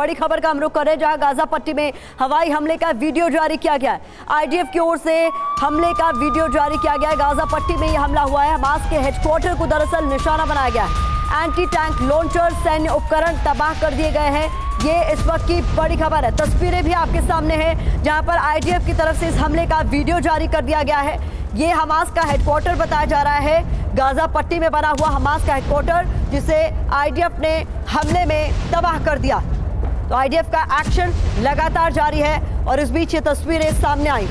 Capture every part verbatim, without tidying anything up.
बड़ी खबर का हम रुख कर रहे हैं, जहां गाजा पट्टी में हवाई हमले का वीडियो जारी किया गया है। आईडीएफ की ओर से हमले का वीडियो जारी किया गया है। गाजा पट्टी में यह हमला हुआ है। हमास के हेडक्वार्टर को दरअसल निशाना बनाया गया है। एंटी टैंक लॉन्चर, सैन्य उपकरण तबाह कर दिए गए हैं। ये इस वक्त की बड़ी खबर है। तस्वीरें भी आपके सामने हैं, जहां पर आईडीएफ की तरफ से इस हमले का वीडियो जारी कर दिया गया है। ये हमास का हेडक्वार्टर बताया जा रहा है, गाजा पट्टी में बना हुआ हमास का हेडक्वार्टर, जिसे आईडीएफ ने हमले में तबाह कर दिया। तो आईडीएफ का एक्शन लगातार जारी है और इस बीच ये तस्वीरें सामने आई।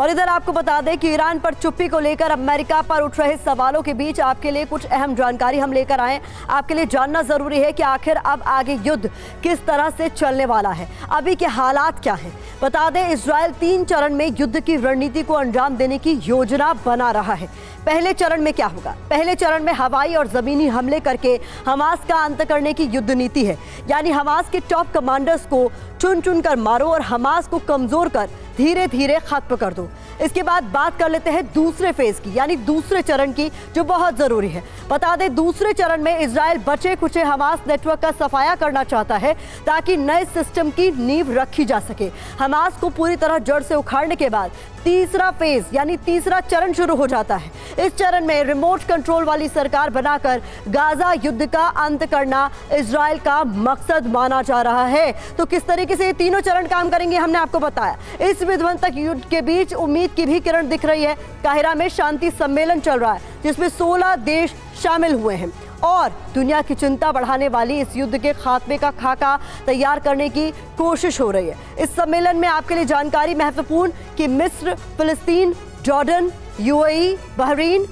और इधर आपको बता दें कि ईरान पर चुप्पी को लेकर अमेरिका पर उठ रहे सवालों के बीच आपके लिए कुछ अहम जानकारी हम लेकर आए। आपके लिए जानना जरूरी है कि आखिर अब आगे युद्ध किस तरह से चलने वाला है, अभी के हालात क्या हैं। बता दें, इजरायल तीन चरण में युद्ध की रणनीति को अंजाम देने की योजना बना रहा है। पहले चरण में क्या होगा? पहले चरण में हवाई और ज़मीनी हमले करके हमास का अंत करने की युद्ध नीति है, यानी हमास के टॉप कमांडर्स को चुन चुन कर मारो और हमास को कमज़ोर कर धीरे धीरे खत्म कर दो। इसके बाद बात कर लेते हैं दूसरे फेज की, यानी दूसरे चरण की, जो बहुत ज़रूरी है। बता दें, दूसरे चरण में इजरायल बचे खुचे हमास नेटवर्क का सफाया करना चाहता है, ताकि नए सिस्टम की नींव रखी जा सके। हमास को पूरी तरह जड़ से उखाड़ने के बाद तीसरा फेज यानी तीसरा चरण शुरू हो जाता है। इस चरण में रिमोट कंट्रोल वाली सरकार बनाकर गाजा युद्ध का अंत करना इजरायल का मकसद माना जा रहा है। तो किस तरीके से ये तीनों चरण काम करेंगे, हमने आपको बताया। इस विध्वंसक तक युद्ध के बीच उम्मीद की भी किरण दिख रही है। काहिरा में शांति सम्मेलन चल रहा है, जिसमें सोलह देश शामिल हुए हैं और दुनिया की चिंता बढ़ाने वाली इस युद्ध के खात्मे का खाका तैयार करने की कोशिश हो रही है। इस सम्मेलन में आपके लिए जानकारी महत्वपूर्ण कि मिस्र, फिलिस्तीन, Jordan, UAE, Bahrain,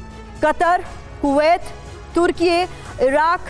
Qatar, Kuwait, तुर्की, Iraq,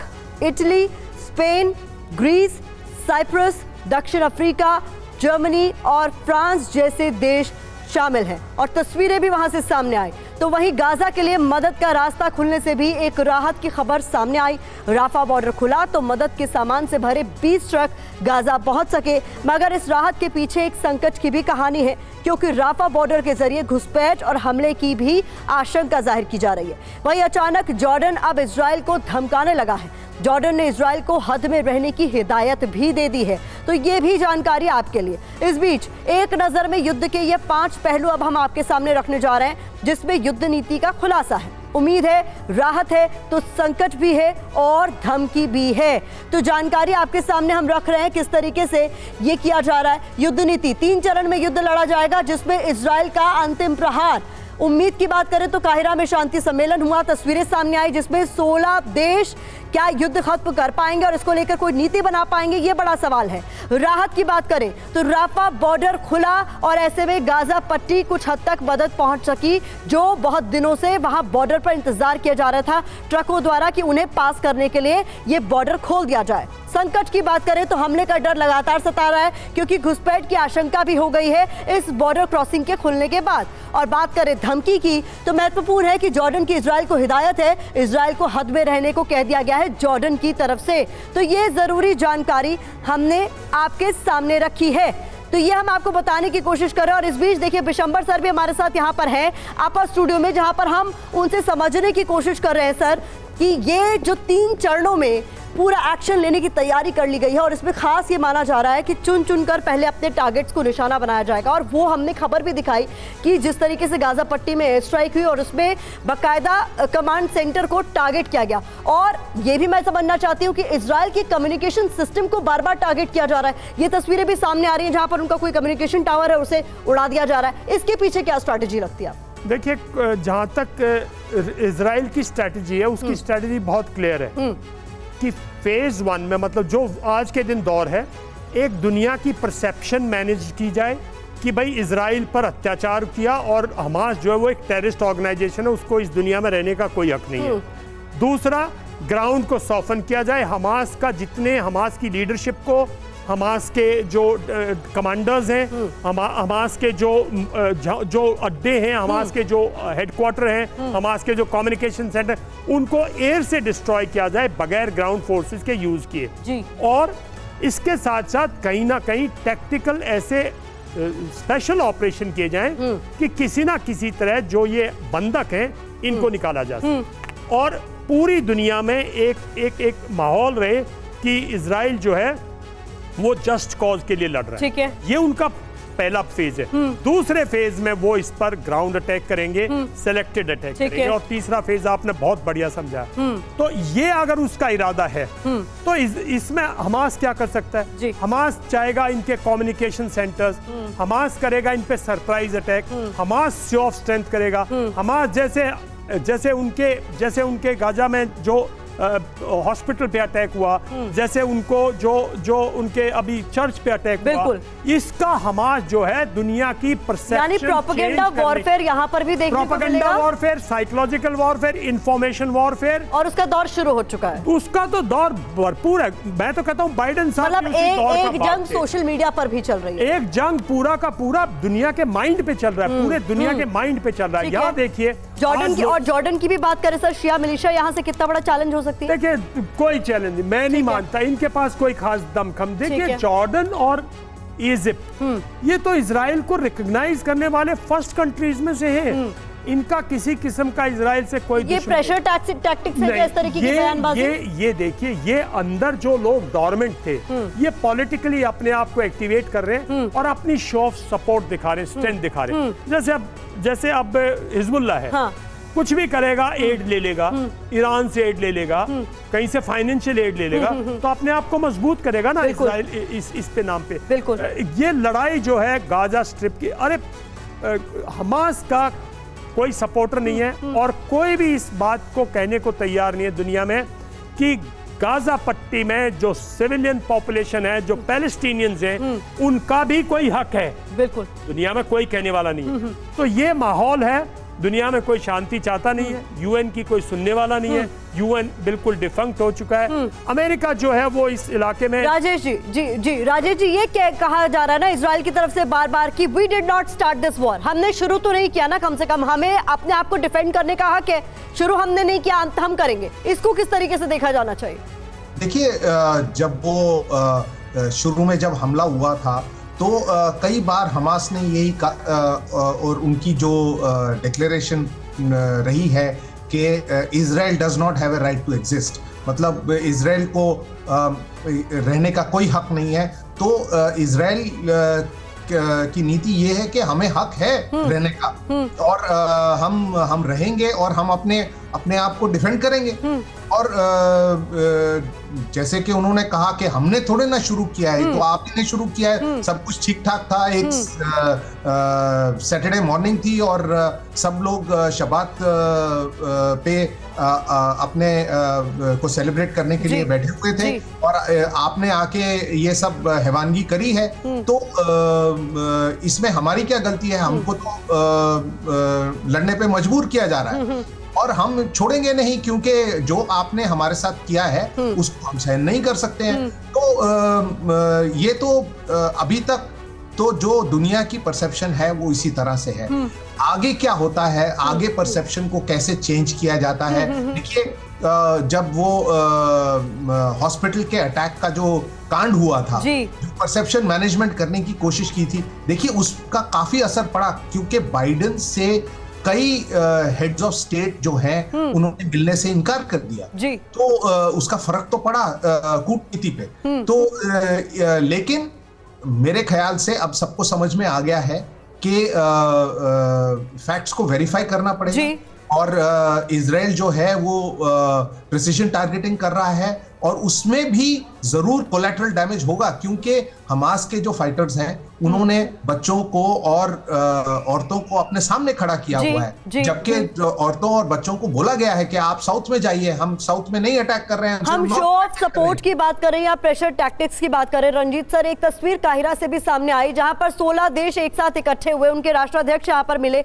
Italy, Spain, Greece, Cyprus, दक्षिण अफ्रीका, जर्मनी और फ्रांस जैसे देश शामिल हैं और तस्वीरें भी वहां से सामने आई। तो वहीं गाजा के लिए मदद का रास्ता खुलने से भी एक राहत की खबर सामने आई। राफा बॉर्डर खुला तो मदद के सामान से भरे बीस ट्रक गाजा पहुंच सके, मगर इस राहत के पीछे एक संकट की भी कहानी है, क्योंकि राफा बॉर्डर के जरिए घुसपैठ और हमले की भी आशंका जाहिर की जा रही है। वहीं अचानक जॉर्डन अब इसराइल को धमकाने लगा है। जॉर्डन ने इसराइल को हद में रहने की हिदायत भी दे दी है। तो ये भी जानकारी आपके लिए। इस बीच एक नज़र में युद्ध के ये पांच पहलू अब हम आपके सामने रखने जा रहे हैं, जिसमें युद्ध नीति का खुलासा है, उम्मीद है, राहत है, तो संकट भी है और धमकी भी है। तो जानकारी आपके सामने हम रख रहे हैं किस तरीके से ये किया जा रहा है। युद्ध नीति, तीन चरण में युद्ध लड़ा जाएगा, जिसमें इसराइल का अंतिम प्रहार। उम्मीद की बात करें तो काहिरा में शांति सम्मेलन हुआ, तस्वीरें सामने आई, जिसमें सोलह देश क्या युद्ध खत्म कर पाएंगे और इसको लेकर कोई नीति बना पाएंगे, ये बड़ा सवाल है। राहत की बात करें तो राफा बॉर्डर खुला और ऐसे में गाजा पट्टी कुछ हद तक मदद पहुंच सकी, जो बहुत दिनों से वहां बॉर्डर पर इंतजार किया जा रहा था ट्रकों द्वारा कि उन्हें पास करने के लिए ये बॉर्डर खोल दिया जाए। संकट की बात करें तो हमले का डर लगातार सता रहा है, क्योंकि घुसपैठ की आशंका भी हो गई है इस बॉर्डर क्रॉसिंग के खुलने के बाद। और बात करें धमकी की तो महत्वपूर्ण है कि जॉर्डन की इसराइल को हिदायत है, इसराइल को हद में रहने को कह दिया गया है जॉर्डन की तरफ से। तो ये जरूरी जानकारी हमने आपके सामने रखी है, तो ये हम आपको बताने की कोशिश कर रहे हैं। और इस बीच देखिए, बिशंबर सर भी हमारे साथ यहाँ पर हैं आपा स्टूडियो में, जहाँ पर हम उनसे समझने की कोशिश कर रहे हैं सर कि ये जो तीन चरणों में पूरा एक्शन लेने की तैयारी कर ली गई है और इसमें खास ये माना जा रहा है कि चुन चुन कर पहले अपने टारगेट्स को निशाना बनाया जाएगा। और वो हमने खबर भी दिखाई कि जिस तरीके से गाजा पट्टी में एयर स्ट्राइक हुई और उसमें बाकायदा कमांड सेंटर को टारगेट किया गया। और ये भी मैं समझना चाहती हूँ कि इसराइल के कम्युनिकेशन सिस्टम को बार बार टारगेट किया जा रहा है। ये तस्वीरें भी सामने आ रही हैं, जहाँ पर उनका कोई कम्युनिकेशन टावर है उसे उड़ा दिया जा रहा है। इसके पीछे क्या स्ट्रैटेजी लगती है? देखिए, जहाँ तक इसराइल की स्ट्रैटेजी है, उसकी स्ट्रैटेजी बहुत क्लियर है कि फेज़ वन में, मतलब जो आज के दिन दौर है, एक दुनिया की परसेप्शन मैनेज की जाए कि भाई इसराइल पर अत्याचार किया और हमास जो है वो एक टेररिस्ट ऑर्गेनाइजेशन है, उसको इस दुनिया में रहने का कोई हक नहीं है। दूसरा, ग्राउंड को सॉफ्टन किया जाए, हमास का जितने हमास की लीडरशिप को, हमास के जो कमांडर्स हैं, हमा, हमास के जो जो अड्डे हैं, हमास के जो हेडक्वार्टर हैं, हमास के जो कम्युनिकेशन सेंटर, उनको एयर से डिस्ट्रॉय किया जाए बगैर ग्राउंड फोर्सेस के यूज़ किए। और इसके साथ साथ कहीं ना कहीं टैक्टिकल ऐसे स्पेशल ऑपरेशन किए जाएं कि किसी ना किसी तरह जो ये बंधक हैं इनको निकाला जा सके और पूरी दुनिया में एक एक एक माहौल रहे कि इजराइल जो है वो जस्ट कॉज के लिए लड़ रहा है। ठीक है, ये उनका पहला फेज है। दूसरे फेज में वो इस पर ग्राउंड अटैक करेंगे, सेलेक्टेड अटैक करेंगे, और तीसरा फेज आपने बहुत बढ़िया समझा। तो ये अगर उसका इरादा है तो इस, इसमें हमास क्या कर सकता है? हमास चाहेगा इनके कम्युनिकेशन सेंटर्स, हमास करेगा इन पे surprise attack, Hamas show of strength करेगा। हमास जैसे जैसे उनके जैसे उनके गाजा में जो हॉस्पिटल पे अटैक हुआ, जैसे उनको जो जो उनके अभी चर्च पे अटैक हुआ, इसका हमास जो है दुनिया की परसेप्शन, यानी प्रोपेगेंडा वॉरफेयर यहाँ पर भी देखने को मिलेगा। Propaganda warfare, psychological warfare, information warfare, और उसका दौर शुरू हो चुका है। उसका तो दौर भरपूर है। मैं तो कहता हूँ बाइडेन साहब, एक जंग सोशल मीडिया पर भी चल रही है, एक जंग पूरा का पूरा दुनिया के माइंड पे चल रहा है, पूरे दुनिया के माइंड पे चल रहा है। यहाँ देखिए जॉर्डन की, और जॉर्डन की भी बात करें सर, शिया मिलिशिया यहाँ से कितना बड़ा चैलेंज हो सकती है? देखिए कोई चैलेंज मैं नहीं मानता, इनके पास कोई खास दमखम। देखिए जॉर्डन और इजिप्ट, ये तो इजराइल को रिकॉग्नाइज करने वाले फर्स्ट कंट्रीज में से है। इनका किसी किस्म का इजराइल से कोई ये प्रेशर टैक्टिक्स है इस तरीके की बयानबाजी। ये ये देखिए, ये अंदर जो लोग डॉर्मेंट थे ये पॉलिटिकली अपने आप को एक्टिवेट कर रहे हैं और अपनी शो ऑफ सपोर्ट दिखा रहे, स्ट्रेंथ दिखा रहे हैं। जैसे अब जैसे अब हिजबुल्लाह है, हाँ। कुछ भी करेगा, एड ले लेगा, ईरान से एड ले लेगा, कहीं से फाइनेंशियल एड ले लेगा, तो अपने आप को मजबूत करेगा ना इजराइल इस इस पे नाम पे। बिल्कुल, ये लड़ाई जो है गाजा स्ट्रिप की, अरे हमास का कोई सपोर्टर नहीं है और कोई भी इस बात को कहने को तैयार नहीं है दुनिया में कि गाजा पट्टी में जो सिविलियन पॉपुलेशन है, जो पैलेस्टीनियंस हैं, उनका भी कोई हक है। बिल्कुल, दुनिया में कोई कहने वाला नहीं है। तो ये माहौल है, दुनिया में कोई शांति चाहता नहीं है, यूएन की कोई सुनने वाला नहीं है, यूएन बिल्कुल डिफंक्ट हो चुका है, अमेरिका जो है वो इस इलाके में। राजेश जी जी जी राजेश जी ये क्या कहा जा रहा है ना इजराइल की तरफ से बार बार कि we did not start this war, हमने शुरू तो नहीं किया ना, कम से कम हमें अपने आप को डिफेंड करने का हक है, शुरू हमने नहीं किया, अंत हम करेंगे। इसको किस तरीके से देखा जाना चाहिए? देखिए जब वो शुरू में जब हमला हुआ था तो कई बार हमास ने यही और उनकी जो डिक्लेरेशन रही है कि Israel does not have a right to exist, मतलब इजराइल को रहने का कोई हक नहीं है। तो इजराइल की नीति ये है कि हमें हक है रहने का और हम हम रहेंगे और हम अपने अपने आप को डिफेंड करेंगे। और जैसे कि उन्होंने कहा कि हमने थोड़े ना शुरू किया है, तो आपने शुरू किया है, सब कुछ ठीक ठाक था, एक सैटरडे मॉर्निंग थी और सब लोग शबात पे आ, आ, अपने आ, को सेलिब्रेट करने के लिए बैठे हुए थे और आपने आके ये सब हैवानगी करी है। तो आ, इसमें हमारी क्या गलती है? हमको तो आ, आ, लड़ने पे मजबूर किया जा रहा है और हम छोड़ेंगे नहीं, क्योंकि जो आपने हमारे साथ किया है उसको हम सहन नहीं कर सकते हैं। तो आ, ये तो अभी तक तो जो दुनिया की परसेप्शन है वो इसी तरह से है। आगे क्या होता है, आगे परसेप्शन को कैसे चेंज किया जाता है? देखिए जब वो हॉस्पिटल के अटैक का जो कांड हुआ था, परसेप्शन मैनेजमेंट करने की कोशिश की थी, देखिए उसका काफी असर पड़ा, क्योंकि बाइडेन से कई हेड्स ऑफ स्टेट जो हैं उन्होंने मिलने से इनकार कर दिया। तो आ, उसका फर्क तो पड़ा कूटनीति पे। तो आ, लेकिन मेरे ख्याल से अब सबको समझ में आ गया है कि फैक्ट्स को वेरीफाई करना पड़ेगा और इजराइल जो है वो प्रिसिजन टारगेटिंग कर रहा है और उसमें भी जरूर कोलैटरल डैमेज होगा, क्योंकि हमास के जो फाइटर्स हैं उन्होंने बच्चों को और औरतों को अपने सामने खड़ा किया हुआ है, जबकि औरतों और बच्चों को बोला गया है कि आप साउथ में जाइए, हम साउथ में नहीं अटैक कर रहे हैं। हम शो ऑफ सपोर्ट की बात कर रहे हैं या प्रेशर टैक्टिक्स की बात कर रहे हैं। रंजीत सर, एक तस्वीर काहिरा से भी सामने आई जहाँ पर सोलह देश एक साथ इकट्ठे हुए, उनके राष्ट्राध्यक्ष यहाँ पर मिले,